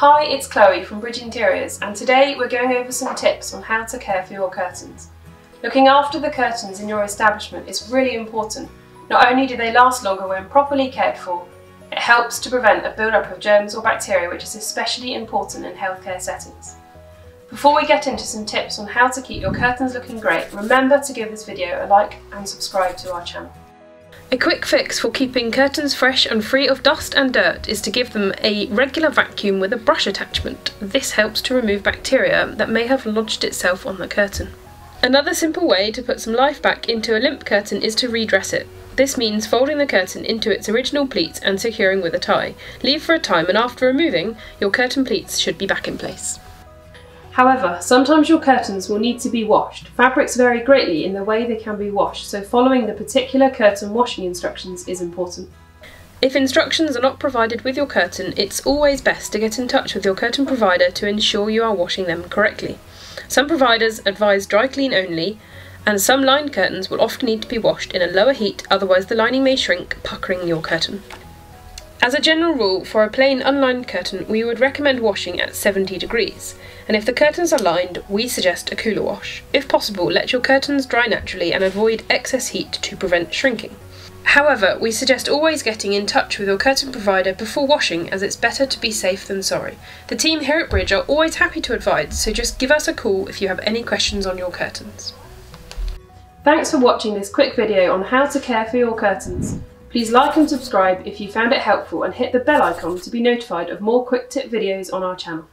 Hi, it's Chloe from Bridge Interiors, and today we're going over some tips on how to care for your curtains. Looking after the curtains in your establishment is really important. Not only do they last longer when properly cared for, it helps to prevent a build-up of germs or bacteria, which is especially important in healthcare settings. Before we get into some tips on how to keep your curtains looking great, remember to give this video a like and subscribe to our channel. A quick fix for keeping curtains fresh and free of dust and dirt is to give them a regular vacuum with a brush attachment. This helps to remove bacteria that may have lodged itself on the curtain. Another simple way to put some life back into a limp curtain is to redress it. This means folding the curtain into its original pleats and securing with a tie. Leave for a time, and after removing, your curtain pleats should be back in place. However, sometimes your curtains will need to be washed. Fabrics vary greatly in the way they can be washed, so following the particular curtain washing instructions is important. If instructions are not provided with your curtain, it's always best to get in touch with your curtain provider to ensure you are washing them correctly. Some providers advise dry clean only, and some lined curtains will often need to be washed in a lower heat, otherwise the lining may shrink, puckering your curtain. As a general rule, for a plain unlined curtain, we would recommend washing at 70 degrees, and if the curtains are lined, we suggest a cooler wash. If possible, let your curtains dry naturally and avoid excess heat to prevent shrinking. However, we suggest always getting in touch with your curtain provider before washing, as it's better to be safe than sorry. The team here at Bridge are always happy to advise, so just give us a call if you have any questions on your curtains. Thanks for watching this quick video on how to care for your curtains. Please like and subscribe if you found it helpful, and hit the bell icon to be notified of more quick tip videos on our channel.